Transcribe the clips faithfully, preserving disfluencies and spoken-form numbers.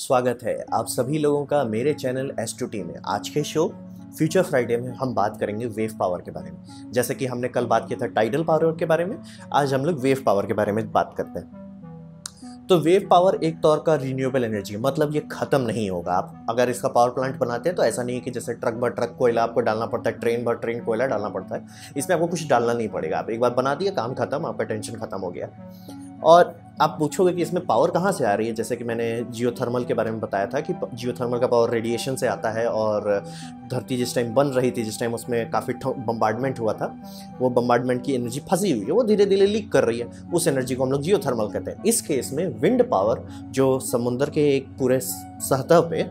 स्वागत है आप सभी लोगों का मेरे चैनल एस्ट्रोटी में। आज के शो फ्यूचर फ्राइडे में हम बात करेंगे वेव पावर के बारे में। जैसे कि हमने कल बात किया था टाइडल पावर के बारे में, आज हम लोग वेव पावर के बारे में बात करते हैं। तो वेव पावर एक तौर का रिन्यूएबल एनर्जी, मतलब ये ख़त्म नहीं होगा। आप अगर इसका पावर प्लांट बनाते हैं तो ऐसा नहीं है कि जैसे ट्रक भर ट्रक कोयला आपको डालना पड़ता है, ट्रेन भर ट्रेन कोयला डालना पड़ता है। इसमें आपको कुछ डालना नहीं पड़ेगा, आप एक बार बना दिया काम खत्म, आपका टेंशन खत्म हो गया। और आप पूछोगे कि इसमें पावर कहाँ से आ रही है, जैसे कि मैंने जियोथर्मल के बारे में बताया था कि जियोथर्मल का पावर रेडिएशन से आता है। और धरती जिस टाइम बन रही थी, जिस टाइम उसमें काफ़ी बम्बार्डमेंट हुआ था, वो बम्बार्डमेंट की एनर्जी फंसी हुई है, वो धीरे धीरे लीक कर रही है। उस एनर्जी को हम लोग जियोथर्मल कहते हैं। इस केस में विंड पावर, जो समुद्र के एक पूरे सतह पे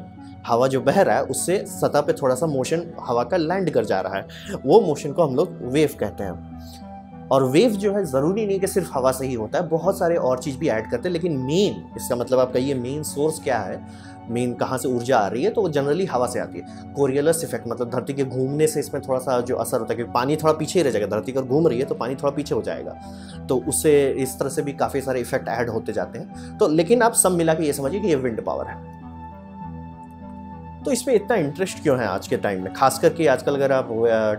हवा जो बह रहा है उससे सतह पे थोड़ा सा मोशन हवा का लैंड कर जा रहा है, वो मोशन को हम लोग वेव कहते हैं। और वेव जो है ज़रूरी नहीं कि सिर्फ हवा से ही होता है, बहुत सारे और चीज़ भी ऐड करते हैं, लेकिन मेन इसका मतलब आपका ये मेन सोर्स क्या है, मेन कहाँ से ऊर्जा आ रही है, तो वो जनरली हवा से आती है। कोरियोलिस इफेक्ट मतलब धरती के घूमने से इसमें थोड़ा सा जो असर होता है कि पानी थोड़ा पीछे ही रह जाएगा, धरती अगर घूम रही है तो पानी थोड़ा पीछे हो जाएगा, तो उससे इस तरह से भी काफ़ी सारे इफेक्ट ऐड होते जाते हैं। तो लेकिन आप सब मिला के ये समझिए कि ये विंड पावर है। तो इसमें इतना इंटरेस्ट क्यों है आज के टाइम में, खास करके आजकल अगर आप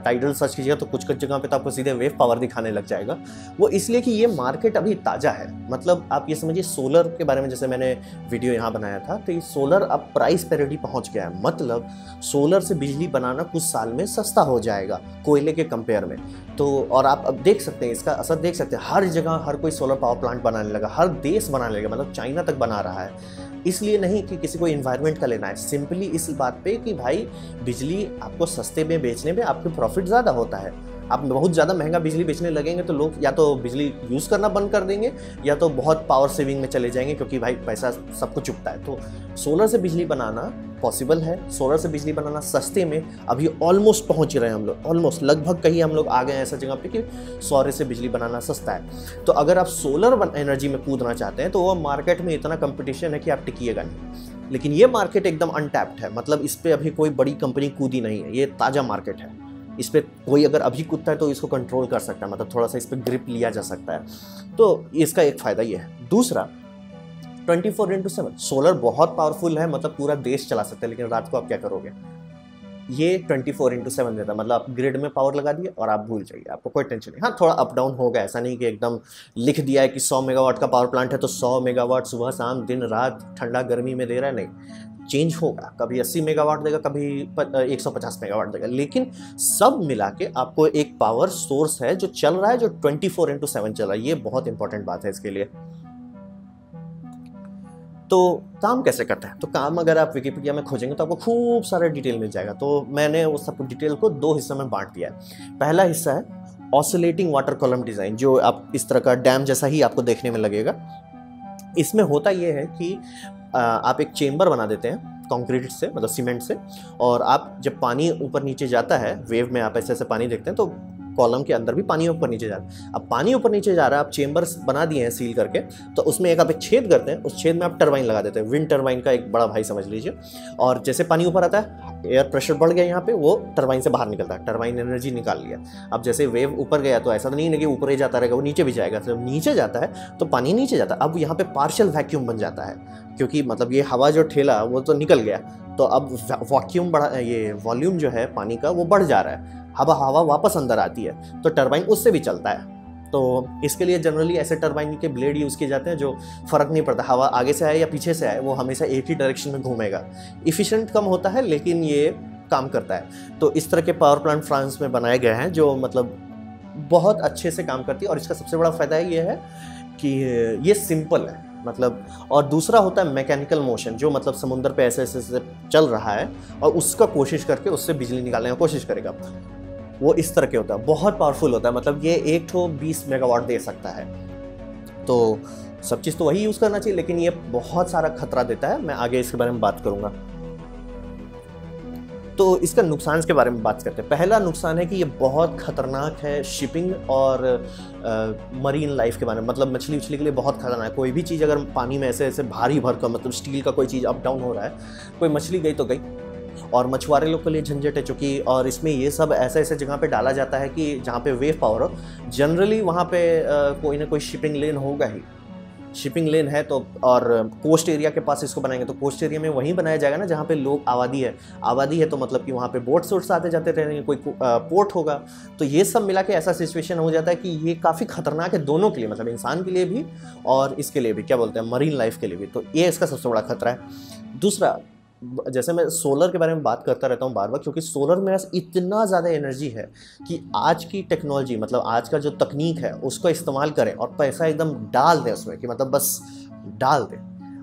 टाइडल सर्च कीजिएगा तो कुछ कुछ जगह पे तो आपको सीधे वेव पावर दिखाने लग जाएगा। वो इसलिए कि ये मार्केट अभी ताज़ा है। मतलब आप ये समझिए सोलर के बारे में, जैसे मैंने वीडियो यहाँ बनाया था, तो ये सोलर अब प्राइस पैरिटी पहुँच गया है। मतलब सोलर से बिजली बनाना कुछ साल में सस्ता हो जाएगा कोयले के कंपेयर में। तो और आप अब देख सकते हैं, इसका असर देख सकते हैं, हर जगह हर कोई सोलर पावर प्लांट बनाने लगा, हर देश बनाने लगा, मतलब चाइना तक बना रहा है। इसलिए नहीं कि किसी को इन्वायरमेंट का लेना है, सिंपली इस बात पे कि भाई बिजली आपको सस्ते में बेचने में आपके प्रॉफिट ज़्यादा होता है। आप बहुत ज़्यादा महंगा बिजली बेचने लगेंगे तो लोग या तो बिजली यूज़ करना बंद कर देंगे या तो बहुत पावर सेविंग में चले जाएंगे, क्योंकि भाई पैसा सबको चुभता है। तो सोलर से बिजली बनाना पॉसिबल है, सोलर से बिजली बनाना सस्ते में अभी ऑलमोस्ट पहुंच रहे हैं हम लोग, ऑलमोस्ट लगभग कहीं हम लोग आ गए हैं ऐसा जगह पे कि सौर से बिजली बनाना सस्ता है। तो अगर आप सोलर एनर्जी में कूदना चाहते हैं तो वो मार्केट में इतना कंपटीशन है कि आप टिकिएगा नहीं। लेकिन ये मार्केट एकदम अनटैप्ड है, मतलब इस पर अभी कोई बड़ी कंपनी कूदी नहीं है, ये ताज़ा मार्केट है। इस पर कोई अगर अभी कूदता है तो इसको कंट्रोल कर सकता है, मतलब थोड़ा सा इस पर ग्रिप लिया जा सकता है। तो इसका एक फ़ायदा ये है। दूसरा, twenty four into seven solar बहुत पावरफुल है, मतलब पूरा देश चला सकता है, लेकिन रात को आप क्या करोगे, ये ट्वेंटी फोर इंटू सेवन देता है। मतलब आप ग्रिड में पावर लगा दिए और आप भूल जाइए, आपको कोई टेंशन नहीं। हाँ, थोड़ा अप डाउन होगा, ऐसा नहीं कि एकदम लिख दिया है कि सौ मेगावाट का पावर प्लांट है तो सौ मेगावाट सुबह शाम दिन रात ठंडा गर्मी में दे रहा है, नहीं, चेंज होगा, कभी अस्सी मेगावाट देगा, कभी एक सौ पचास मेगावाट देगा। लेकिन सब मिला के आपको एक पावर सोर्स है जो चल रहा है, जो ट्वेंटी फोर इंटू सेवन चल रहा है। ये बहुत इंपॉर्टेंट बात है इसके लिए। तो काम कैसे करते हैं, तो काम अगर आप विकिपीडिया में खोजेंगे तो आपको खूब सारा डिटेल मिल जाएगा। तो मैंने वो सब डिटेल को दो हिस्सों में बांट दिया है। पहला हिस्सा है ऑसिलेटिंग वाटर कॉलम डिज़ाइन, जो आप इस तरह का डैम जैसा ही आपको देखने में लगेगा। इसमें होता ये है कि आप एक चेम्बर बना देते हैं कंक्रीट से, मतलब सीमेंट से, और आप जब पानी ऊपर नीचे जाता है, वेव में आप ऐसे ऐसे पानी देखते हैं, तो कॉलम के अंदर भी पानी ऊपर नीचे जा रहा है। अब पानी ऊपर नीचे जा रहा है, आप चेंबर्स बना दिए हैं सील करके, तो उसमें एक आप एक छेद करते हैं, उस छेद में आप टरबाइन लगा देते हैं, विंड टरबाइन का एक बड़ा भाई समझ लीजिए। और जैसे पानी ऊपर आता है, एयर प्रेशर बढ़ गया यहाँ पे, वो टरबाइन से बाहर निकलता है, टरबाइन एनर्जी निकाल लिया। अब जैसे वेव ऊपर गया तो ऐसा तो नहीं है कि ऊपर ही जाता रहेगा, वो नीचे भी जाएगा। जब तो नीचे जाता है तो पानी नीचे जाता है। अब यहाँ पे पार्शियल वैक्यूम बन जाता है, क्योंकि मतलब ये हवा जो ठेला वो तो निकल गया, तो अब वैक्यूम बढ़ा, ये वॉल्यूम जो है पानी का वो बढ़ जा रहा है, हवा हवा वापस अंदर आती है, तो टरबाइन उससे भी चलता है। तो इसके लिए जनरली ऐसे टरबाइन के ब्लेड यूज़ किए जाते हैं, जो फ़र्क नहीं पड़ता हवा आगे से आए या पीछे से आए, वो हमेशा एक ही डायरेक्शन में घूमेगा। इफ़िशेंट कम होता है लेकिन ये काम करता है। तो इस तरह के पावर प्लांट फ्रांस में बनाए गए हैं, जो मतलब बहुत अच्छे से काम करती है। और इसका सबसे बड़ा फ़ायदा ये है कि ये सिंपल है, मतलब। और दूसरा होता है मैकेनिकल मोशन, जो मतलब समुद्र पे ऐसे ऐसे चल रहा है और उसका कोशिश करके उससे बिजली निकालने की कोशिश करेगा, वो इस तरह के होता है, बहुत पावरफुल होता है। मतलब ये एक ठो बीस मेगावाट दे सकता है। तो सब चीज़ तो वही यूज़ करना चाहिए, लेकिन ये बहुत सारा खतरा देता है, मैं आगे इसके बारे में बात करूँगा। तो इसका नुकसान के बारे में बात करते हैं। पहला नुकसान है कि ये बहुत खतरनाक है शिपिंग और आ, मरीन लाइफ के बारे में, मतलब मछली उछली के लिए बहुत खतरनाक है। कोई भी चीज़ अगर पानी में ऐसे ऐसे भारी भर का, मतलब स्टील का कोई चीज़ अप डाउन हो रहा है, कोई मछली गई तो गई, और मछुआरे लोग के लिए झंझट है चूँकि। और इसमें ये सब ऐसे ऐसे जगह पे डाला जाता है कि जहाँ पे वेव पावर हो, जनरली वहाँ पे आ, कोई ना कोई शिपिंग लेन होगा ही, शिपिंग लेन है तो और कोस्ट एरिया के पास इसको बनाएंगे तो कोस्ट एरिया में वहीं बनाया जाएगा ना जहाँ पे लोग आबादी है आबादी है तो मतलब कि वहाँ पे बोट सोर्स आते जाते रहेंगे, कोई पोर्ट होगा, तो ये सब मिला के ऐसा सिचुएशन हो जाता है कि ये काफ़ी खतरनाक है दोनों के लिए, मतलब इंसान के लिए भी और इसके लिए भी, क्या बोलते हैं, मरीन लाइफ के लिए भी। तो ये इसका सबसे बड़ा खतरा है। दूसरा, जैसे मैं सोलर के बारे में बात करता रहता हूँ बार बार, क्योंकि सोलर में इतना ज़्यादा एनर्जी है कि आज की टेक्नोलॉजी, मतलब आज का जो तकनीक है उसको इस्तेमाल करें और पैसा एकदम डाल दें उसमें, कि मतलब बस डाल दें,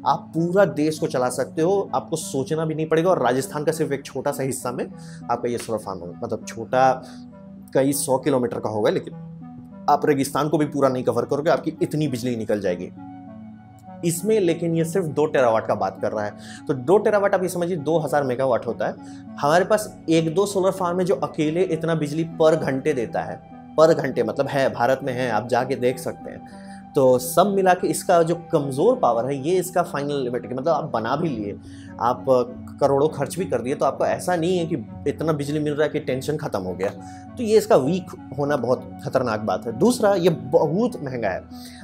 आप पूरा देश को चला सकते हो, आपको सोचना भी नहीं पड़ेगा। और राजस्थान का सिर्फ एक छोटा सा हिस्सा में आपका ये सोलर फार्म होगा, मतलब छोटा कई सौ किलोमीटर का होगा, लेकिन आप रेगिस्तान को भी पूरा नहीं कवर करोगे, आपकी इतनी बिजली निकल जाएगी इसमें। लेकिन ये सिर्फ दो टेरावाट का बात कर रहा है, तो दो टेरावाट आप ये समझिए दो हज़ार मेगावाट होता है। हमारे पास एक दो सोलर फार्म है जो अकेले इतना बिजली पर घंटे देता है, पर घंटे मतलब है, भारत में है, आप जाके देख सकते हैं। तो सब मिला के इसका जो कमज़ोर पावर है ये इसका फाइनल लिमिट है, मतलब आप बना भी लिए, आप करोड़ों खर्च भी कर दिए, तो आपको ऐसा नहीं है कि इतना बिजली मिल रहा है कि टेंशन ख़त्म हो गया। तो ये इसका वीक होना बहुत ख़तरनाक बात है। दूसरा, ये बहुत महंगा है।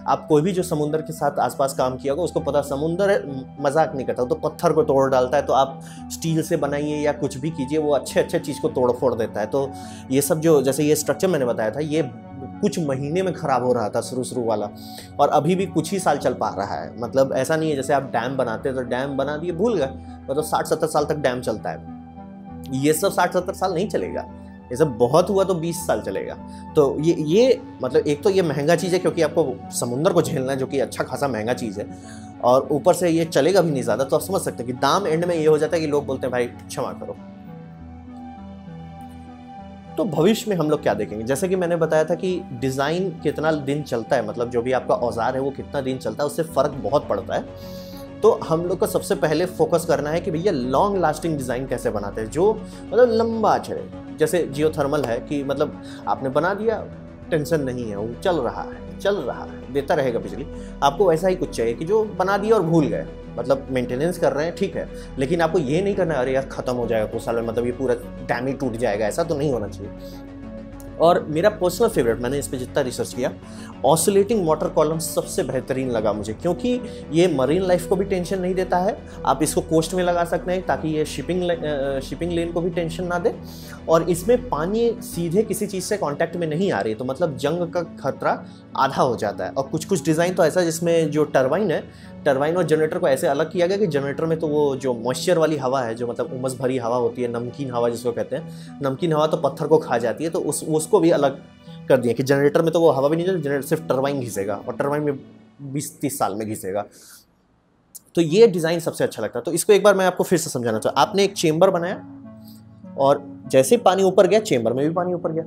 आप कोई भी जो समुंदर के साथ आसपास काम किया होगा उसको पता, समुंदर मजाक नहीं करता, तो पत्थर को तोड़ डालता है। तो आप स्टील से बनाइए या कुछ भी कीजिए, वो अच्छे अच्छे चीज़ को तोड़ फोड़ देता है। तो ये सब जो, जैसे ये स्ट्रक्चर मैंने बताया था, ये कुछ महीने में ख़राब हो रहा था शुरू शुरू वाला, और अभी भी कुछ ही साल चल पा रहा है। मतलब ऐसा नहीं है जैसे आप डैम बनाते हैं तो डैम बना दिए भूल गए, मतलब साठ सत्तर साल तक डैम चलता है। ये सब साठ सत्तर साल नहीं चलेगा, ये सब बहुत हुआ तो बीस साल चलेगा। तो ये ये मतलब एक तो ये महंगा चीज़ है क्योंकि आपको समुंदर को झेलना है, जो कि अच्छा खासा महंगा चीज़ है, और ऊपर से ये चलेगा भी नहीं ज़्यादा। तो आप समझ सकते हैं कि दाम एंड में ये हो जाता है कि लोग बोलते हैं भाई क्षमा करो। तो भविष्य में हम लोग क्या देखेंगे, जैसे कि मैंने बताया था कि डिज़ाइन कितना दिन चलता है, मतलब जो भी आपका औजार है वो कितना दिन चलता है उससे फ़र्क बहुत पड़ता है। तो हम लोग को सबसे पहले फोकस करना है कि भैया लॉन्ग लास्टिंग डिज़ाइन कैसे बनाते हैं, जो मतलब लंबा चले। जैसे जियोथर्मल है कि मतलब आपने बना दिया, टेंशन नहीं है, वो चल रहा है चल रहा है देता रहेगा बिजली। आपको वैसा ही कुछ चाहिए कि जो बना दिया और भूल गए, मतलब मेंटेनेंस कर रहे हैं ठीक है, लेकिन आपको ये नहीं करना अरे यार ख़त्म हो जाएगा कुछ साल में, मतलब ये पूरा डैम ही टूट जाएगा, ऐसा तो नहीं होना चाहिए। और मेरा पर्सनल फेवरेट, मैंने इस पर जितना रिसर्च किया, ऑसिलेटिंग वाटर कॉलम सबसे बेहतरीन लगा मुझे, क्योंकि ये मरीन लाइफ को भी टेंशन नहीं देता है। आप इसको कोस्ट में लगा सकते हैं ताकि ये शिपिंग ले, शिपिंग लेन को भी टेंशन ना दे, और इसमें पानी सीधे किसी चीज़ से कांटेक्ट में नहीं आ रही, तो मतलब जंग का खतरा आधा हो जाता है। और कुछ कुछ डिज़ाइन तो ऐसा जिसमें जो टरबाइन है, टरबाइन और जनरेटर को ऐसे अलग किया गया कि जनरेटर में तो वो जो मॉइस्चर वाली हवा है, जो मतलब उमस भरी हवा होती है, नमकीन हवा जिसको कहते हैं, नमकीन हवा तो पत्थर को खा जाती है, तो उस उसको भी अलग कर दिया कि जनरेटर में तो वो हवा भी नहीं जाती, जनरेटर सिर्फ टरबाइन घिसेगा, और टरबाइन में बीस तीस साल में घिसेगा। तो ये डिज़ाइन सबसे अच्छा लगता है। तो इसको एक बार मैं आपको फिर से समझाना चाहता हूँ। आपने एक चेम्बर बनाया और जैसे पानी ऊपर गया, चेम्बर में भी पानी ऊपर गया,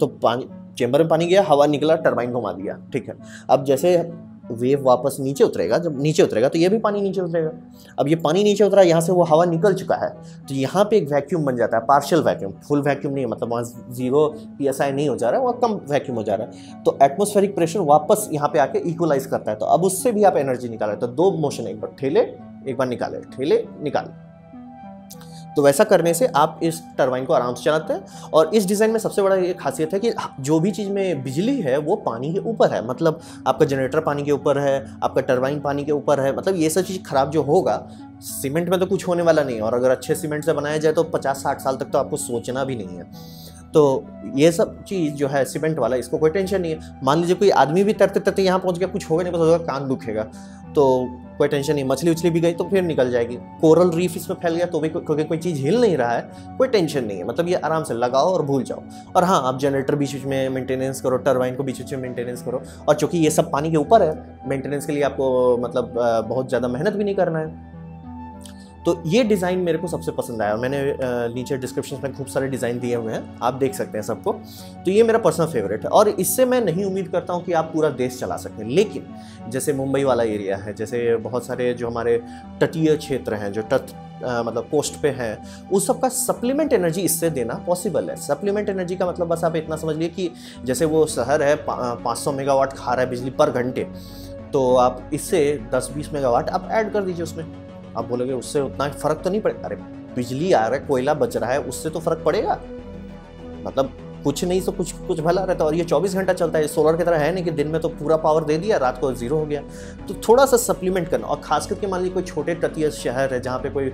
तो पानी चेम्बर में पानी गया, हवा निकला, टरबाइन घुमा दिया, ठीक है। अब जैसे वेव वापस नीचे उतरेगा, जब नीचे उतरेगा तो ये भी पानी नीचे उतरेगा। अब ये पानी नीचे उतरा, यहाँ से वो हवा निकल चुका है, तो यहाँ पे एक वैक्यूम बन जाता है, पार्शियल वैक्यूम, फुल वैक्यूम नहीं है, मतलब वहाँ जीरो पीएसआई नहीं हो जा रहा है, वहाँ कम वैक्यूम हो जा रहा है। तो एटमोस्फेरिक प्रेशर वापस यहाँ पे आके इक्वलाइज करता है, तो अब उससे भी आप एनर्जी निकाल, तो दो मोशन, एक बार ठेले एक बार निकाले, ठेले निकाले। तो वैसा करने से आप इस टरबाइन को आराम से चलाते हैं। और इस डिज़ाइन में सबसे बड़ा ये खासियत है कि जो भी चीज़ में बिजली है वो पानी के ऊपर है, मतलब आपका जनरेटर पानी के ऊपर है, आपका टरबाइन पानी के ऊपर है, मतलब ये सब चीज़ खराब जो होगा, सीमेंट में तो कुछ होने वाला नहीं है, और अगर अच्छे सीमेंट से बनाया जाए तो पचास साठ साल तक तो आपको सोचना भी नहीं है। तो ये सब चीज़ जो है सीमेंट वाला, इसको कोई टेंशन नहीं है। मान लीजिए कोई आदमी भी तैरते तैरते यहाँ पहुँच गया, कुछ होगा नहीं, पता होगा कान दुखेगा, तो कोई टेंशन नहीं। मछली उछली भी गई तो फिर निकल जाएगी। कोरल रीफ इसमें फैल गया तो भी, क्योंकि कोई चीज़ हिल नहीं रहा है, कोई टेंशन नहीं है, मतलब ये आराम से लगाओ और भूल जाओ। और हाँ, आप जनरेटर बीच बीच में मेंटेनेंस करो, टरबाइन को बीच बीच में मेंटेनेंस करो, और चूँकि ये सब पानी के ऊपर है, मेंटेनेंस के लिए आपको मतलब बहुत ज़्यादा मेहनत भी नहीं करना है। तो ये डिज़ाइन मेरे को सबसे पसंद आया, और मैंने नीचे डिस्क्रिप्शन में खूब सारे डिज़ाइन दिए हुए हैं, आप देख सकते हैं सबको। तो ये मेरा पर्सनल फेवरेट है, और इससे मैं नहीं उम्मीद करता हूँ कि आप पूरा देश चला सकते हैं, लेकिन जैसे मुंबई वाला एरिया है, जैसे बहुत सारे जो हमारे तटीय क्षेत्र हैं, जो तट आ, मतलब कोस्ट पे हैं, उस सब का सप्लीमेंट एनर्जी इससे देना पॉसिबल है। सप्लीमेंट एनर्जी का मतलब बस आप इतना समझिए कि जैसे वो शहर है पाँच सौ मेगावाट खा रहा है बिजली पर घंटे, तो आप इससे दस बीस मेगावाट आप ऐड कर दीजिए उसमें। आप बोलोगे उससे उतना फ़र्क तो नहीं पड़ेगा, अरे बिजली आ रहा है, कोयला बच रहा है, उससे तो फ़र्क पड़ेगा, मतलब कुछ नहीं तो कुछ कुछ भला रहता है। और ये चौबीस घंटा चलता है, सोलर की तरह है नहीं कि दिन में तो पूरा पावर दे दिया, रात को जीरो हो गया। तो थोड़ा सा सप्लीमेंट करना, और खास करके मान लीजिए कोई छोटे तटीय शहर है जहाँ पे कोई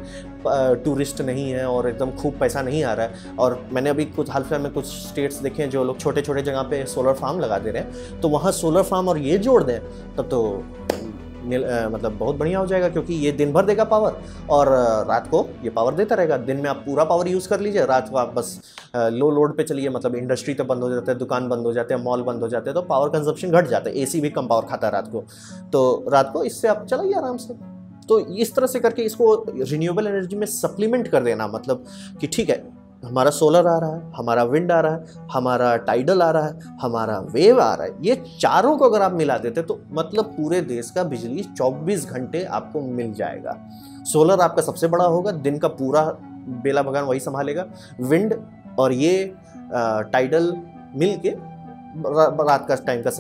टूरिस्ट नहीं है और एकदम खूब पैसा नहीं आ रहा है। और मैंने अभी कुछ हाल फिलहाल में कुछ स्टेट्स देखे हैं जो लोग छोटे छोटे जगह पे सोलर फार्म लगा दे रहे हैं, तो वहाँ सोलर फार्म और ये जोड़ दें तब तो आ, मतलब बहुत बढ़िया हो जाएगा, क्योंकि ये दिन भर देगा पावर और रात को ये पावर देता रहेगा। दिन में आप पूरा पावर यूज़ कर लीजिए, रात को आप बस आ, लो लोड पे चलिए, मतलब इंडस्ट्री तो बंद हो जाता है, दुकान बंद हो जाते हैं, मॉल बंद हो जाते हैं, तो पावर कंजप्शन घट जाता है। एसी भी कम पावर खाता है रात को, तो रात को इससे आप चलाइए आराम से। तो इस तरह से करके इसको रिन्यूएबल एनर्जी में सप्लीमेंट कर देना, मतलब कि ठीक है हमारा सोलर आ रहा है, हमारा विंड आ रहा है, हमारा टाइडल आ रहा है, हमारा वेव आ रहा है, ये चारों को अगर आप मिला देते तो मतलब पूरे देश का बिजली चौबीस घंटे आपको मिल जाएगा। सोलर आपका सबसे बड़ा होगा, दिन का पूरा बेला बगान वही संभालेगा, विंड और ये आ, टाइडल मिल के रात का टाइम का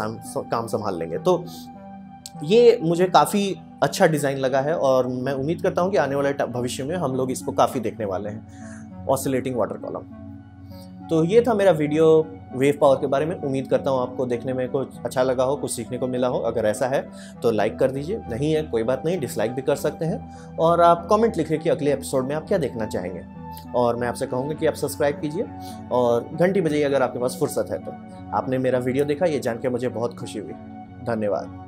काम संभाल लेंगे। तो ये मुझे काफ़ी अच्छा डिज़ाइन लगा है और मैं उम्मीद करता हूँ कि आने वाले भविष्य में हम लोग इसको काफ़ी देखने वाले हैं, ऑसिलेटिंग वाटर कॉलम। तो ये था मेरा वीडियो वेव पावर के बारे में। उम्मीद करता हूँ आपको देखने में कुछ अच्छा लगा हो, कुछ सीखने को मिला हो। अगर ऐसा है तो लाइक कर दीजिए, नहीं है कोई बात नहीं, डिसलाइक भी कर सकते हैं। और आप कमेंट लिखिए कि अगले एपिसोड में आप क्या देखना चाहेंगे, और मैं आपसे कहूँगा कि आप सब्सक्राइब कीजिए और घंटी बजाइए अगर आपके पास फुर्सत है तो। आपने मेरा वीडियो देखा, ये जान के मुझे बहुत खुशी हुई। धन्यवाद।